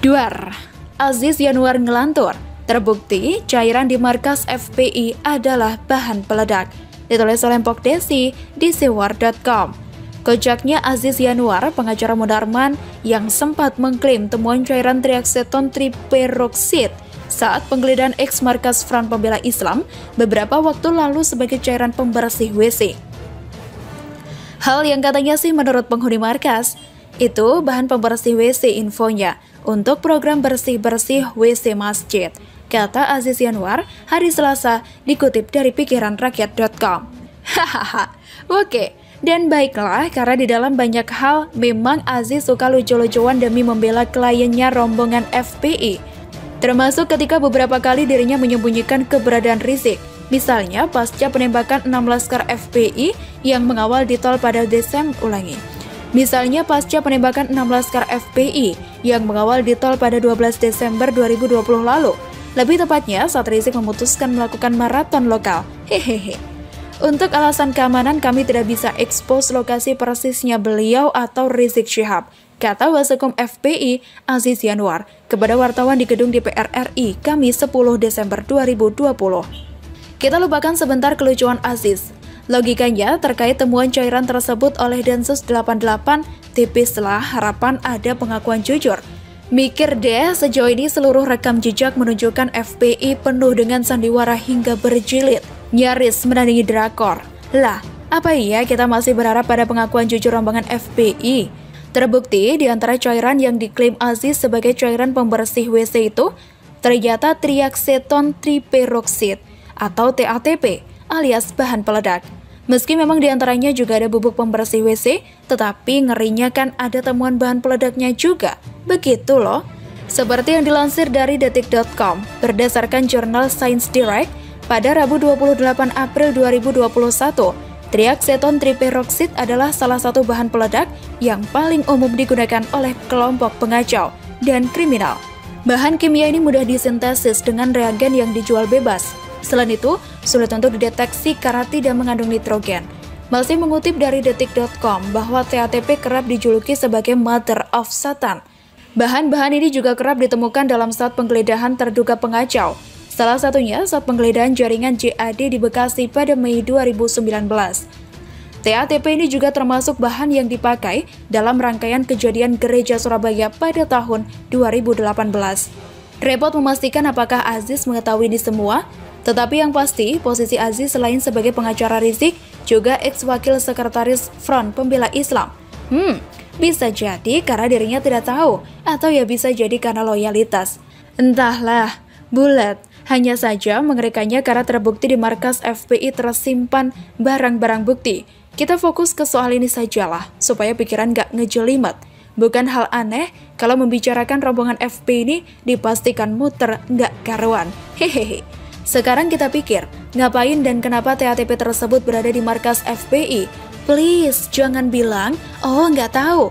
Duar, Aziz Yanuar ngelantur, terbukti cairan di markas FPI adalah bahan peledak. Ditulis oleh Mpok Desi di sewar.com. Kojaknya Aziz Yanuar, pengacara Munarman yang sempat mengklaim temuan cairan triacetone triperoxide saat penggeledahan eks markas Front Pembela Islam beberapa waktu lalu sebagai cairan pembersih WC. Hal yang katanya sih menurut penghuni markas, itu bahan pembersih WC infonya untuk program bersih-bersih WC masjid, kata Aziz Yanuar hari Selasa dikutip dari pikiranrakyat.com. Hahaha, oke. Dan baiklah, karena di dalam banyak hal memang Aziz suka lucu-lucuan demi membela kliennya rombongan FPI. Termasuk ketika beberapa kali dirinya menyembunyikan keberadaan Rizieq. Misalnya pasca penembakan 6 laskar FPI yang mengawal di tol pada Desember 2020 lalu. Lebih tepatnya saat Rizieq memutuskan melakukan maraton lokal. Hehehe. Untuk alasan keamanan kami tidak bisa expose lokasi persisnya beliau atau Rizieq Shihab, kata Wasekum FPI Aziz Yanuar kepada wartawan di gedung DPR RI Kamis 10 Desember 2020. Kita lupakan sebentar kelucuan Aziz. Logikanya terkait temuan cairan tersebut oleh Densus 88, tipislah harapan ada pengakuan jujur. Mikir deh, sejauh ini seluruh rekam jejak menunjukkan FPI penuh dengan sandiwara hingga berjilid. Nyaris menandingi drakor. Lah, apa iya kita masih berharap pada pengakuan jujur rombongan FPI? Terbukti di antara cairan yang diklaim Aziz sebagai cairan pembersih WC itu ternyata triacetone triperoxide atau TATP alias bahan peledak. Meski memang di antaranya juga ada bubuk pembersih WC, tetapi ngerinya kan ada temuan bahan peledaknya juga. Begitu loh. Seperti yang dilansir dari detik.com berdasarkan jurnal Science Direct, pada Rabu 28 April 2021, triacetone triperoxide adalah salah satu bahan peledak yang paling umum digunakan oleh kelompok pengacau dan kriminal. Bahan kimia ini mudah disintesis dengan reagen yang dijual bebas. Selain itu, sulit untuk dideteksi karena tidak mengandung nitrogen. Masih mengutip dari detik.com bahwa TATP kerap dijuluki sebagai mother of Satan. Bahan-bahan ini juga kerap ditemukan dalam saat penggeledahan terduga pengacau. Salah satunya saat penggeledahan jaringan JAD di Bekasi pada Mei 2019. TATP ini juga termasuk bahan yang dipakai dalam rangkaian kejadian Gereja Surabaya pada tahun 2018. Repot memastikan apakah Aziz mengetahui ini semua, tetapi yang pasti posisi Aziz selain sebagai pengacara Rizieq juga ex-wakil sekretaris Front Pembela Islam. Bisa jadi karena dirinya tidak tahu, atau ya bisa jadi karena loyalitas. Entahlah, bulat. Hanya saja mengerikannya karena terbukti di markas FPI tersimpan barang-barang bukti. Kita fokus ke soal ini sajalah, supaya pikiran gak ngejelimet. Bukan hal aneh kalau membicarakan rombongan FPI ini dipastikan muter gak karuan. Hehehe. Sekarang kita pikir, ngapain dan kenapa TATP tersebut berada di markas FPI? Please, jangan bilang, oh nggak tahu,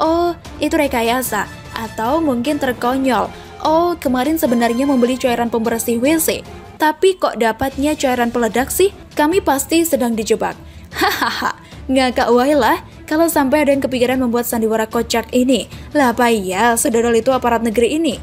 oh itu rekayasa, atau mungkin terkonyol. Oh, kemarin sebenarnya membeli cairan pembersih WC, tapi kok dapatnya cairan peledak sih? Kami pasti sedang dijebak. Hahaha, ngakak wae lah kalau sampai ada yang kepikiran membuat sandiwara kocak ini. Lah apa iya, sedodol itu aparat negeri ini.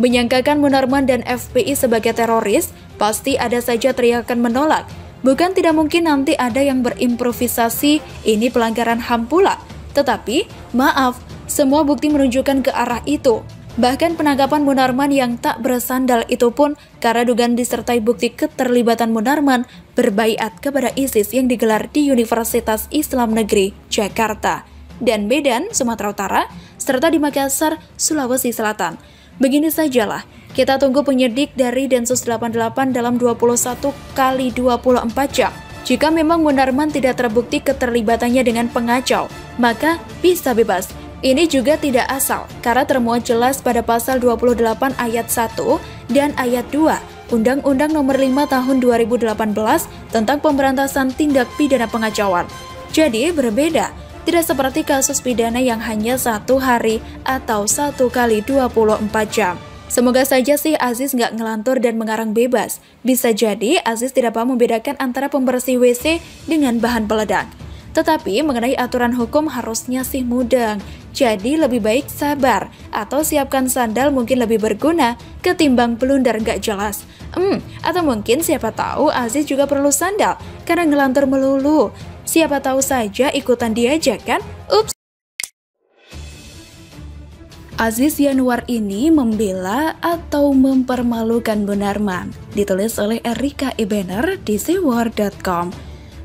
Menyangkakan Munarman dan FPI sebagai teroris, pasti ada saja teriakan menolak. Bukan tidak mungkin nanti ada yang berimprovisasi, ini pelanggaran HAM pula. Tetapi, maaf, semua bukti menunjukkan ke arah itu. Bahkan penangkapan Munarman yang tak bersandal itu pun karena dugaan disertai bukti keterlibatan Munarman berbaiat kepada ISIS yang digelar di Universitas Islam Negeri Jakarta dan Medan, Sumatera Utara, serta di Makassar, Sulawesi Selatan. Begini sajalah, kita tunggu penyidik dari Densus 88 dalam 21x24 jam. Jika memang Munarman tidak terbukti keterlibatannya dengan pengacau, maka bisa bebas. Ini juga tidak asal, karena termuat jelas pada pasal 28 ayat 1 dan ayat 2 Undang-Undang nomor 5 tahun 2018 tentang pemberantasan tindak pidana pengacauan. Jadi berbeda, tidak seperti kasus pidana yang hanya 1 hari atau 1x24 jam. Semoga saja sih Aziz nggak ngelantur dan mengarang bebas. Bisa jadi Aziz tidak paham membedakan antara pembersih WC dengan bahan peledak. Tetapi mengenai aturan hukum harusnya sih mudeng. Jadi lebih baik sabar atau siapkan sandal mungkin lebih berguna ketimbang blunder nggak jelas. Atau mungkin siapa tahu Aziz juga perlu sandal karena ngelantur melulu. Siapa tahu saja ikutan diajak kan? Ups. Aziz Yanuar ini membela atau mempermalukan Munarman, ditulis oleh Erika Ibanner di sewar.com.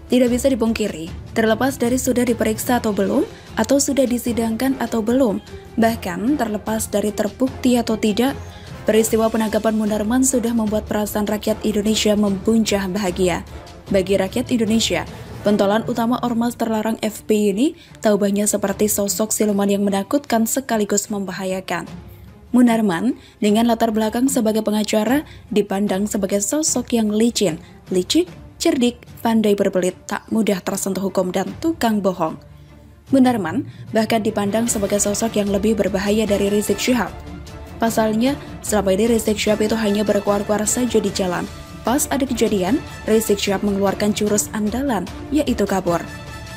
Tidak bisa dipungkiri, terlepas dari sudah diperiksa atau belum, atau sudah disidangkan atau belum, bahkan terlepas dari terbukti atau tidak, peristiwa penangkapan Munarman sudah membuat perasaan rakyat Indonesia membuncah bahagia. Bagi rakyat Indonesia, pentolan utama ormas terlarang FPI ini taubahnya seperti sosok siluman yang menakutkan sekaligus membahayakan. Munarman, dengan latar belakang sebagai pengacara, dipandang sebagai sosok yang licin, licik, cerdik, pandai berbelit, tak mudah tersentuh hukum dan tukang bohong. Munarman bahkan dipandang sebagai sosok yang lebih berbahaya dari Rizieq Shihab. Pasalnya, selama ini Rizieq Shihab itu hanya berkuar-kuar saja di jalan. Pas ada kejadian, Rizieq Shihab mengeluarkan jurus andalan, yaitu kabur.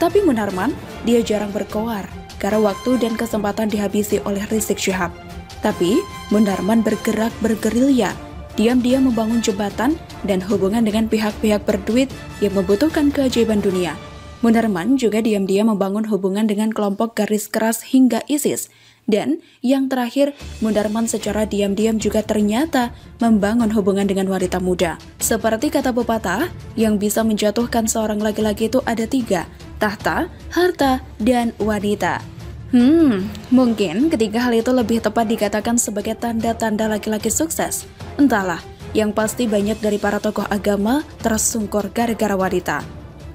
Tapi Munarman, dia jarang berkoar, karena waktu dan kesempatan dihabisi oleh Rizieq Shihab. Tapi, Munarman bergerak bergerilya, diam-diam membangun jembatan dan hubungan dengan pihak-pihak berduit yang membutuhkan keajaiban dunia. Munarman juga diam-diam membangun hubungan dengan kelompok garis keras hingga ISIS. Dan yang terakhir, Munarman secara diam-diam juga ternyata membangun hubungan dengan wanita muda. Seperti kata pepatah, yang bisa menjatuhkan seorang laki-laki itu ada tiga, tahta, harta, dan wanita. Mungkin ketiga hal itu lebih tepat dikatakan sebagai tanda-tanda laki-laki sukses. Entahlah, yang pasti banyak dari para tokoh agama tersungkur gara-gara wanita.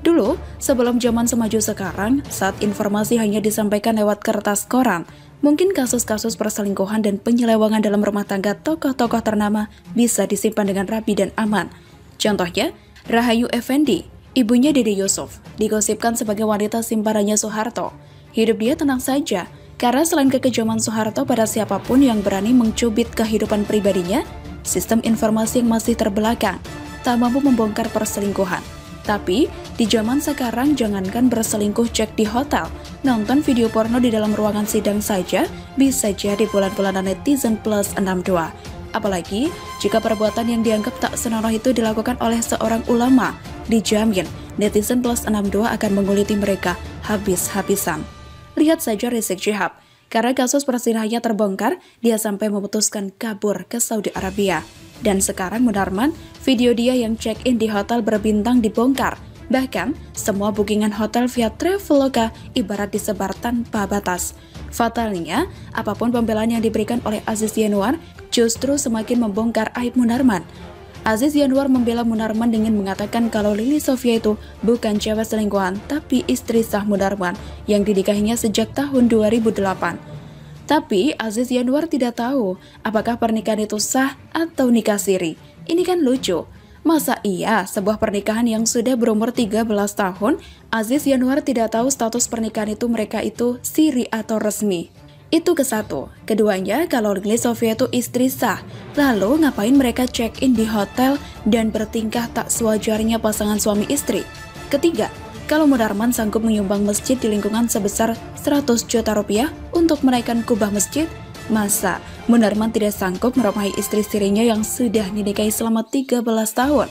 Dulu, sebelum zaman semaju sekarang, saat informasi hanya disampaikan lewat kertas koran, mungkin kasus-kasus perselingkuhan dan penyelewangan dalam rumah tangga tokoh-tokoh ternama bisa disimpan dengan rapi dan aman. Contohnya, Rahayu Effendi, ibunya Dede Yusuf, digosipkan sebagai wanita simpanannya Soeharto. Hidup dia tenang saja, karena selain kekejaman Soeharto pada siapapun yang berani mencubit kehidupan pribadinya, sistem informasi yang masih terbelakang, tak mampu membongkar perselingkuhan. Tapi, di zaman sekarang jangankan berselingkuh cek di hotel, nonton video porno di dalam ruangan sidang saja bisa jadi bulan-bulanan Netizen Plus 62. Apalagi, jika perbuatan yang dianggap tak senonoh itu dilakukan oleh seorang ulama, dijamin Netizen Plus 62 akan menguliti mereka habis-habisan. Lihat saja Rizieq Shihab, karena kasus persinahannya terbongkar, dia sampai memutuskan kabur ke Saudi Arabia. Dan sekarang Munarman, video dia yang check-in di hotel berbintang dibongkar. Bahkan, semua bookingan hotel via Traveloka ibarat disebar tanpa batas. Fatalnya, apapun pembelaan yang diberikan oleh Aziz Yanuar justru semakin membongkar aib Munarman. Aziz Yanuar membela Munarman dengan mengatakan kalau Lily Sofia itu bukan cewek selingkuhan, tapi istri sah Munarman yang dinikahinya sejak tahun 2008. Tapi Aziz Yanuar tidak tahu apakah pernikahan itu sah atau nikah siri. Ini kan lucu. Masa iya sebuah pernikahan yang sudah berumur 13 tahun, Aziz Yanuar tidak tahu status pernikahan itu mereka itu siri atau resmi. Itu kesatu. Keduanya kalau Lily Sofia itu istri sah, lalu ngapain mereka check-in di hotel dan bertingkah tak sewajarnya pasangan suami istri. Ketiga, kalau Munarman sanggup menyumbang masjid di lingkungan sebesar 100 juta rupiah untuk menaikkan kubah masjid, masa Munarman tidak sanggup meramahi istri sirinya yang sudah dinikahi selama 13 tahun?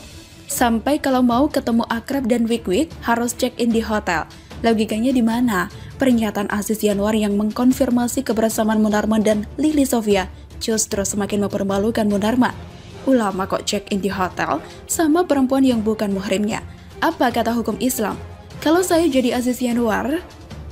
Sampai kalau mau ketemu akrab dan wig-wig harus check-in di hotel. Logikanya di mana? Pernyataan Aziz Yanuar yang mengkonfirmasi kebersamaan Munarman dan Lily Sofia justru semakin mempermalukan Munarman. Ulama kok check-in di hotel sama perempuan yang bukan muhrimnya. Apa kata hukum Islam? Kalau saya jadi Aziz Yanuar,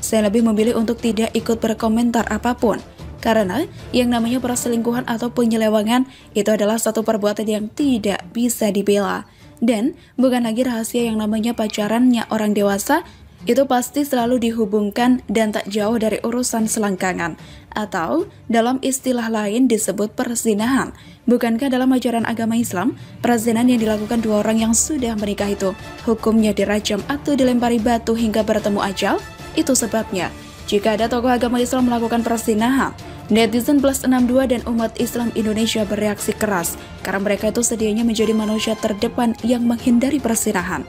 saya lebih memilih untuk tidak ikut berkomentar apapun. Karena yang namanya perselingkuhan atau penyelewangan itu adalah satu perbuatan yang tidak bisa dibela. Dan bukan lagi rahasia yang namanya pacarannya orang dewasa, itu pasti selalu dihubungkan dan tak jauh dari urusan selangkangan. Atau dalam istilah lain disebut perzinahan. Bukankah dalam ajaran agama Islam, perzinahan yang dilakukan dua orang yang sudah menikah itu hukumnya dirajam atau dilempari batu hingga bertemu ajal? Itu sebabnya, jika ada tokoh agama Islam melakukan perzinahan, Netizen Plus 62 dan umat Islam Indonesia bereaksi keras karena mereka itu sedianya menjadi manusia terdepan yang menghindari perzinahan.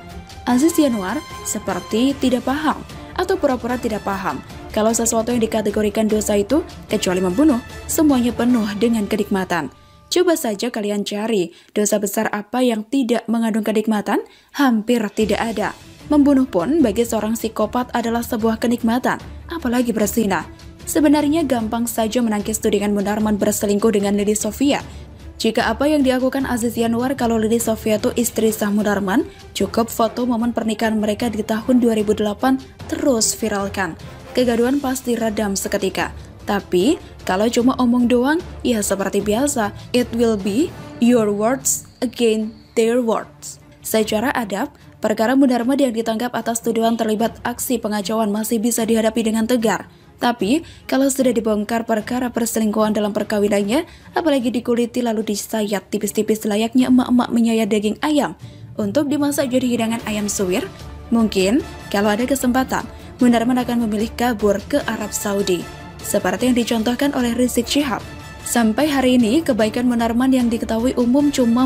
Aziz Yanuar seperti tidak paham atau pura-pura tidak paham Kalau sesuatu yang dikategorikan dosa itu, kecuali membunuh, semuanya penuh dengan kenikmatan. Coba saja kalian cari, dosa besar apa yang tidak mengandung kenikmatan? Hampir tidak ada. Membunuh pun bagi seorang psikopat adalah sebuah kenikmatan, apalagi berzina. Sebenarnya gampang saja menangkis tudingan Munarman berselingkuh dengan Lily Sofia. Jika apa yang dilakukan Aziz Yanuar kalau Lily Sofia itu istri sah Munarman, cukup foto momen pernikahan mereka di tahun 2008 terus viralkan. Kegaduhan pasti redam seketika. Tapi, kalau cuma omong doang, ya seperti biasa, it will be your words against their words. Secara adab, perkara Munarman yang ditangkap atas tuduhan terlibat aksi pengacauan masih bisa dihadapi dengan tegar. Tapi, kalau sudah dibongkar perkara perselingkuhan dalam perkawinannya, apalagi dikuliti lalu disayat tipis-tipis layaknya emak-emak menyayat daging ayam untuk dimasak jadi hidangan ayam suwir, mungkin kalau ada kesempatan, Munarman akan memilih kabur ke Arab Saudi, seperti yang dicontohkan oleh Rizieq Shihab. Sampai hari ini, kebaikan Munarman yang diketahui umum cuma